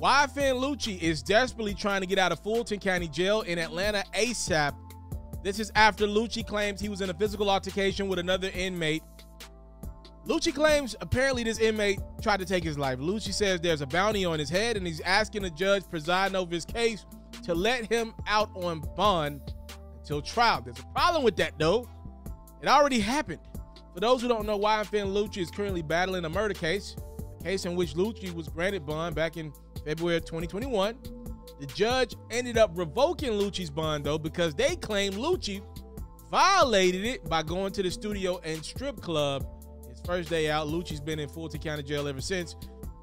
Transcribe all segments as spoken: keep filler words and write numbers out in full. Y F N Lucci is desperately trying to get out of Fulton County Jail in Atlanta ASAP. This is after Lucci claims he was in a physical altercation with another inmate. Lucci claims apparently this inmate tried to take his life. Lucci says there's a bounty on his head and he's asking the judge presiding over his case to let him out on bond until trial. There's a problem with that, though. It already happened. For those who don't know, Y F N Lucci is currently battling a murder case, a case in which Lucci was granted bond back in February of twenty twenty-one. The judge ended up revoking Lucci's bond, though, because they claim Lucci violated it by going to the studio and strip club. His first day out, Lucci's been in Fulton County Jail ever since.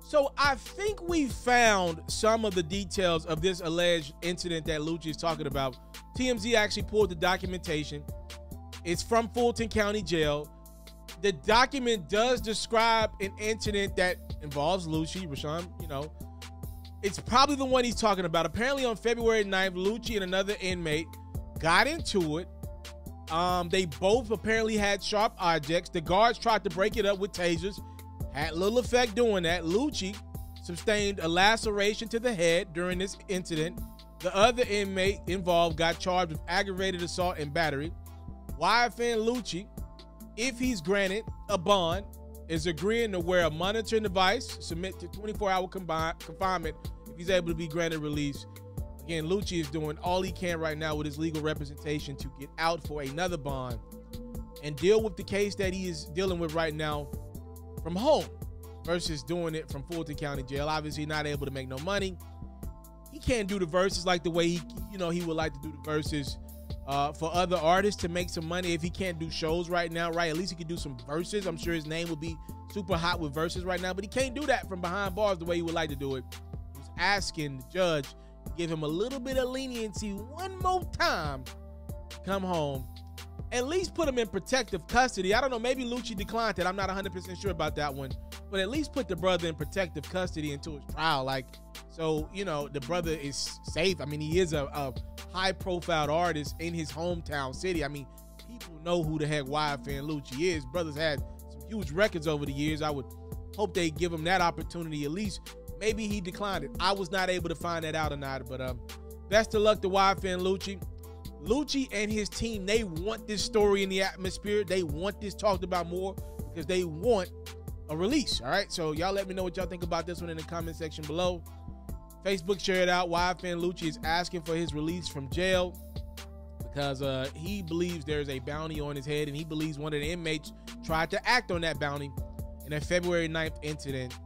So I think we found some of the details of this alleged incident that Lucci is talking about. T M Z actually pulled the documentation. It's from Fulton County Jail. The document does describe an incident that involves Lucci, Rashawn, you know. It's probably the one he's talking about. Apparently on February ninth, Lucci and another inmate got into it. Um, they both apparently had sharp objects. The guards tried to break it up with tasers. Had little effect doing that. Lucci sustained a laceration to the head during this incident. The other inmate involved got charged with aggravated assault and battery. Y F N Lucci, if he's granted a bond, is agreeing to wear a monitoring device, submit to twenty-four hour confinement if he's able to be granted release. Again, Lucci is doing all he can right now with his legal representation to get out for another bond and deal with the case that he is dealing with right now from home versus doing it from Fulton County Jail. Obviously not able to make no money. He can't do the verses like the way he, you know, he would like to do the verses uh, for other artists to make some money. If he can't do shows right now, right, at least he could do some verses. I'm sure his name would be super hot with verses right now, but he can't do that from behind bars the way he would like to do it. He's asking the judge to give him a little bit of leniency one more time, come home, at least put him in protective custody. I don't know, maybe Lucci declined that. I'm not one hundred percent sure about that one, but at least put the brother in protective custody until his trial. Like, so, you know, the brother is safe. I mean, he is a, a high-profile artist in his hometown city. I mean, people know who the heck Y F N Lucci is. Brothers had some huge records over the years. I would hope they give him that opportunity at least. Maybe he declined it. I was not able to find that out or not, but um, best of luck to Y F N Lucci. Lucci and his team, they want this story in the atmosphere. They want this talked about more because they want a release, all right? So y'all let me know what y'all think about this one in the comment section below. Facebook shared out Y F N Lucci is asking for his release from jail because uh, he believes there's a bounty on his head and he believes one of the inmates tried to act on that bounty in a February ninth incident.